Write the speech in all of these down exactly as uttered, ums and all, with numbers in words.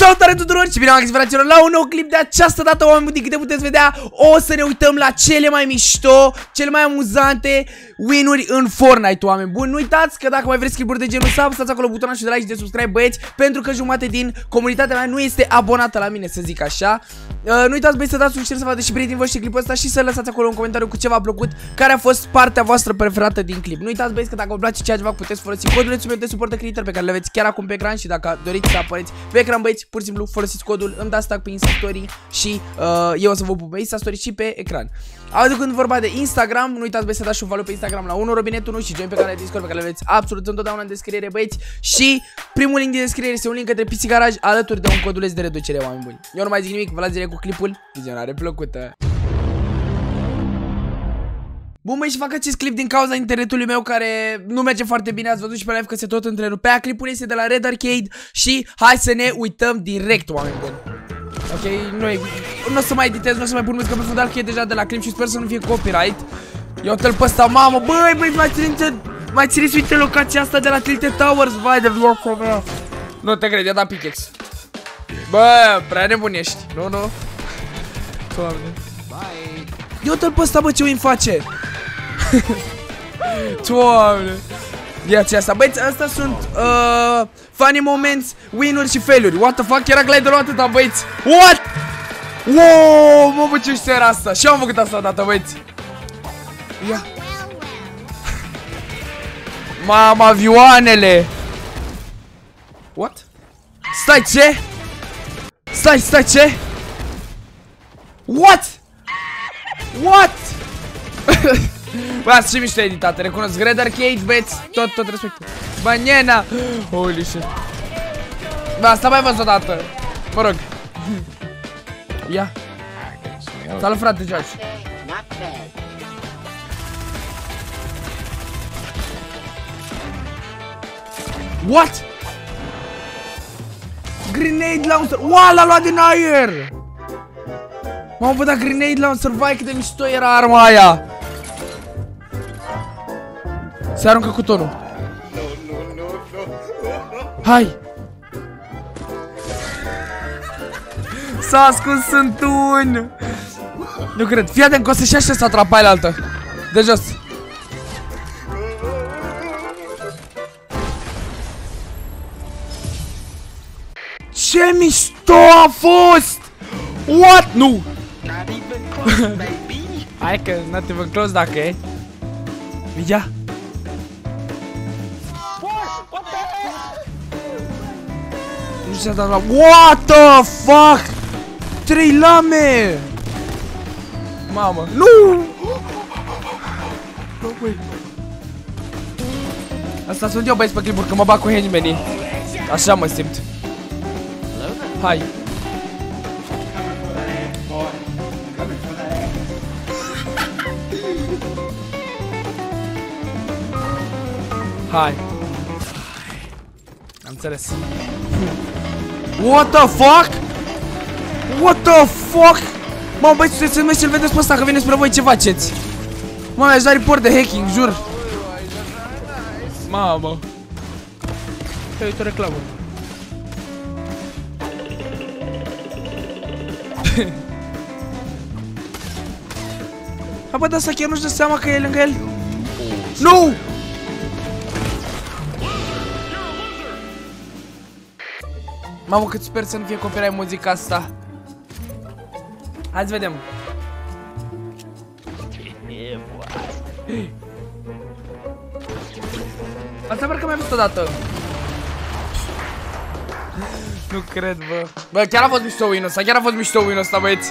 Salutare tuturor și bine v-am găsit la un nou clip. De această dată, oameni, din câte puteți vedea, o să ne uităm la cele mai mișto, cele mai amuzante win-uri în Fortnite, oameni buni. Nu uitați că dacă mai vreți clipuri de genul ăsta, stați acolo butonul și de like și de subscribe, băieți, pentru că jumate din comunitatea mea nu este abonată la mine, să zic așa. Uh, nu uitați, băieți, să dați un share, să vă dați și prietenii voștri clipul ăsta și să lăsați acolo un comentariu cu ce v-a plăcut, care a fost partea voastră preferată din clip. Nu uitați, băieți, că dacă vă place ceea ce fac, puteți folosi codurile meu de suport de creator pe care le aveți chiar acum pe ecran și dacă doriți să apăreți pe ecran, băieți, pur și simplu folosiți codul, îmi dați tag pe Instastory și uh, eu o să vă pup pe Instastory și pe ecran. Azi când vorba de Instagram, nu uitați, băieți, să dați și un follow pe Instagram la unu robinetul și join pe canalul de Discord pe care le aveți absolut întotdeauna în descriere, băieți, și primul link din descriere este un link către P C Garage alături de un coduleț de reducere, oameni buni. Eu nu mai zic nimic, vă las direct cu clipul, vizionare plăcută. Bun, băi, și fac acest clip din cauza internetului meu care nu merge foarte bine. Ați văzut și pe live că se tot întrerupea. Clipul este de la Red Arcade și hai să ne uităm direct, oameni buni. Ok, nu e... nu o să mai editez, nu o să mai pun muzică pe fundal că e deja de la clip și sper să nu fie copyright. Eu tăl pe asta, mamă, băi, băi, mai țineți, mai țineți, uite locația asta de la Tilted Towers, vai de vlogul meu. Nu te cred, i-a dat pickaxe. Bă, prea nebunești, nu, nu? Doamne. Eu tăl pe asta, bă, ce win face. Doamne. Viața asta, băieți, astea sunt uh, funny moments, win-uri și fail-uri. What the fuck, era glider-ul atâta, băieți. What? Wow, mă, bă, ce știu era asta. Și-am făcut asta odată, băieți. Ia. Mama, avioanele. What? Stai, ce? Stai, stai, ce? What? What? Bă, asta ce mișto editate, recunosc. Red Arcade, băieți, tot, tot respectul. Banana. Holy shit. Bă, asta mai văzut odată. Mă rog. Ia. Salut, frate, George. What? Grenade launcher. Wow, l-a luat din aer. M-am văzut grenade launcher. Vai, cât de mișto era arma aia. Se aruncă cu tonul. Hai. S-a ascuns în tun. Nu cred. Fii atent că o să-și așa să atrapă aia la altă. De jos. Ce mișto a fost! What? Nu! Hai că not even close dacă e. Ia! Nu știu ce s-a dat la... What the fuck? Trei lame! Mamă! Nu! Asta sunt eu, băieți, pe clipuri, că mă bag cu henchmenii. Așa mă simt. Hai! Hai! Am înțeles. What the fuck? What the fuck? Mă, băieți, trebuie să mergi să-l vedeți pe ăsta, că vine spre voi, ce faceți? Mă, mi-aș da report de hacking, jur. Mamă! Hai, uite o reclamă. Apoi de asta chiar nu-și dă seama că e lângă el. Nu! Mamă, cât sper să nu fie copyright muzica asta. Hai să vedem. Asta parcă mai am văzut odată. Nu cred, bă. Bă, chiar a fost mișto win-ul ăsta, chiar a fost mișto win-ul ăsta, băieți.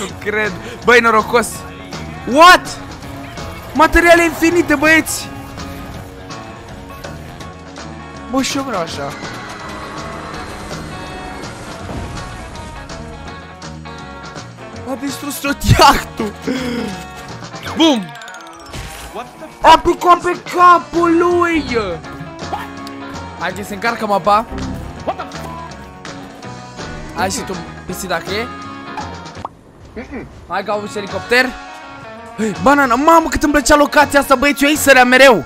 Nu cred. Băi, norocos. What? Materiale infinite, băieți. Bă, și eu vreau așa. A distrus tot iahtul. Bum. A picat pe capul lui. Hai că se încarcă mapa. Hai și tu, pisi, dacă e. Hai că au avut elicopter. Hei, banana, mamă, cât îmi plăcea locația asta, băieți, eu aici sărea mereu.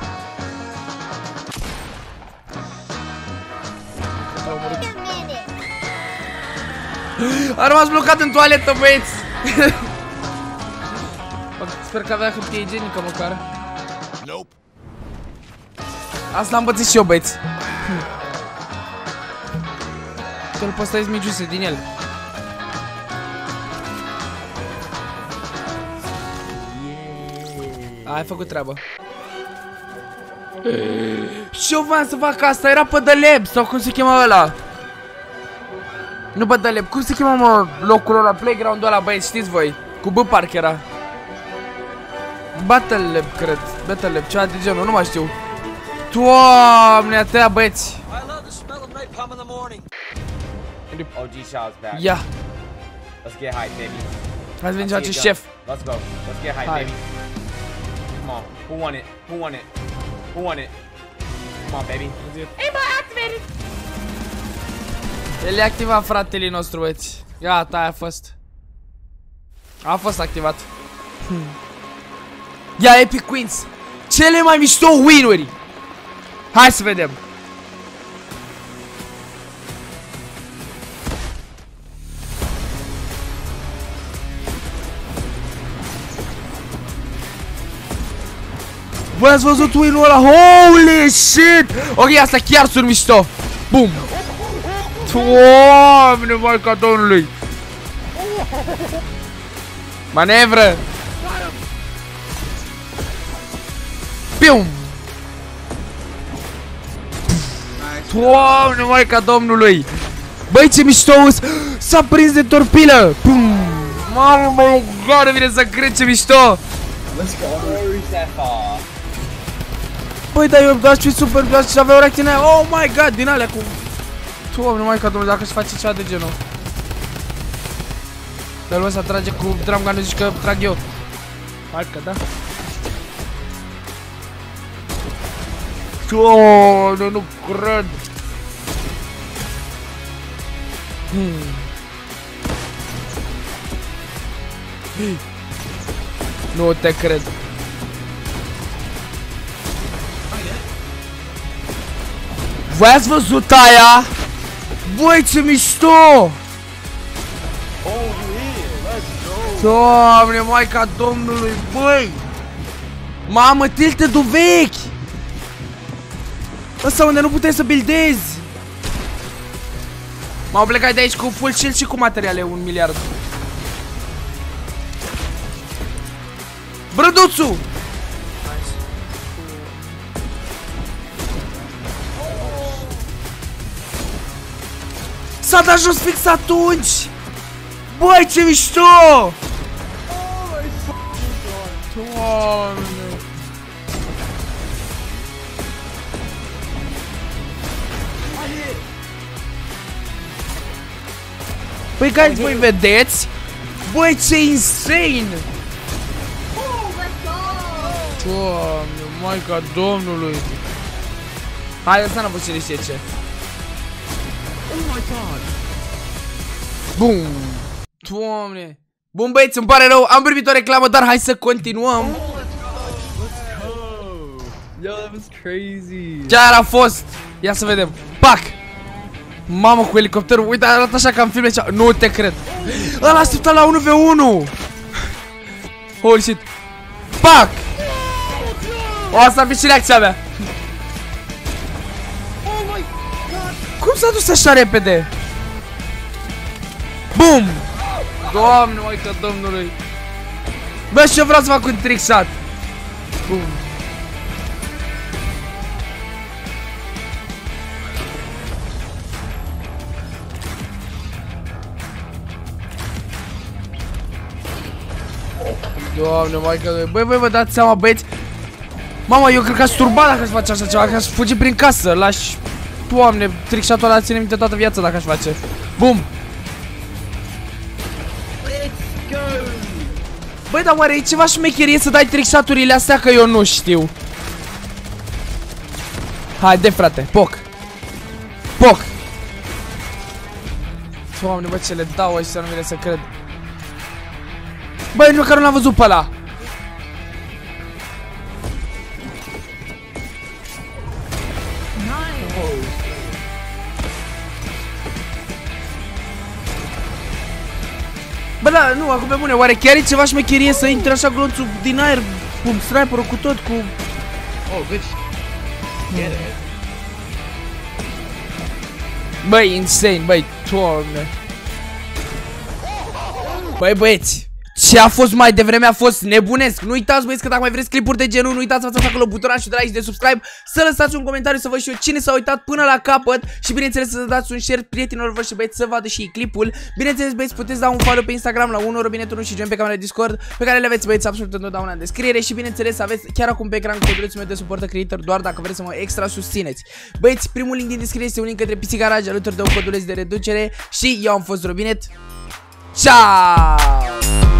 A rămas blocat în toaletă, băieți. Sper că avea hârtie igienică măcar. Nope. Asta am bățit și eu, băieți. Că-l păstrezi migiuse din el. Ai făcut treabă. Și eu voiam să fac asta, era Battle Lab sau cum se chema ăla. Nu Battle Lab, cum se chema, mă, locul ăla, playground-ul ăla, băieți, știți voi? Cu B parc era. Battle Lab, cred, Battle Lab, ceva de genul, nu mai știu. Doamne, atâia, băieți. Ia. Hai să vedem ce șef. Hai. Come on, who won it? Who won it? Who won it? Come on, baby. Ei, bă, activated! El e activat, fratele nostru, băieți. Gata, aia a fost. A fost activat. Ia, Epic Wins! Cele mai mișto win-uri! Hai să vedem! Băi, ați văzut win-ul ăla? Holy shit! Ok, asta chiar sunt mișto! Bum! Doamne, maica Domnului! Manevră! Pium! Doamne, maica Domnului! Băi, ce mișto! S-a prins de torpilă! Pum! Mamă, mă, goară, vine să cred, ce mișto! Băi, dar eu îmi dați fi super blast și avea o reacție în aia. Oh my god, din alea cu... Doamne, maica Domnului, dacă-și face ceva de genul. Dar lumea se atrage cu dramga, nu zici că trag eu. Hai că da. Doamne, nu cred. Hmm. Nu te cred. Voi ați văzut aia? Băi, ce mișto! Doamne, maica Domnului, băi! Mamă, Tilted-ul vechi! Ăsta unde nu puteai să buildezi! M-au plecat de aici cu full shield și cu materiale, un miliard. Brăduțu! S-a dat jos fix atunci! Băi, ce mișto! Doamne! Păi, ca voi vedeți? Băi, ce insane! Doamne, maica Domnului! Hai, asta n-a fost cine știe ce. Oh my god! Bum! Doamne! Bun, băieți, îmi pare rău, am primit o reclamă, dar hai să continuăm! Oh, let's go! Yo, that was crazy! Ce a fost? Ia să vedem! Pac! Mamă, cu elicopterul, uite, arată așa ca în filme cea... Nu te cred! Ăla așteptat la unu v unu! Holy shit! Pac! O, asta ar fi și reacția mea! Cum s-a dus așa repede? Bum! Doamne, maica Domnului! Bă, și eu vreau să fac un trickshot! Bum! Doamne, maica Domnului! Băi, băi, vă dați seama, băieți! Mama, eu cred că aș turba dacă aș face așa ceva, că aș fugi prin casă, l-aș... Doamne, trickshot-ul ăla ține minte toată viața dacă aș face. Bum! Băi, dar oare e ceva șmecherie să dai trickshot-urile astea, că eu nu știu. Haide, frate, poc! Poc! Doamne, bă, ce le dau ăștia, nu vine să cred. Băi, nu că nu l-am văzut pe ăla. Bă, da, nu, acum pe bune, oare chiar e ceva șmecherie să intre așa glonțul din aer, cum sniper-ul cu tot, cu... Oh, good. Get it. Băi, insane, băi, toarne. Băi, băieți, ce a fost mai devreme a fost nebunesc. Nu uitați, băieți, că dacă mai vreți clipuri de genul, nu uitați să apăsați acolo butonul și de like și de subscribe, să lăsați un comentariu să văd și eu cine s-a uitat până la capăt și bineînțeles să dați un share prietenilor voștri, băieți, să vadă și ei clipul. Bineînțeles, băieți, puteți da un follow pe Instagram la unu robinetul și join pe canalul Discord, pe care le aveți, băieți, absolut întotdeauna în descriere și bineînțeles, aveți chiar acum pe ecran codulețul meu de suportă creator doar dacă vreți să mă extra susțineți. Băieți, primul link din descriere este un link către P C Garage alături de un coduleț de reducere și eu am fost Robinet. Ciao!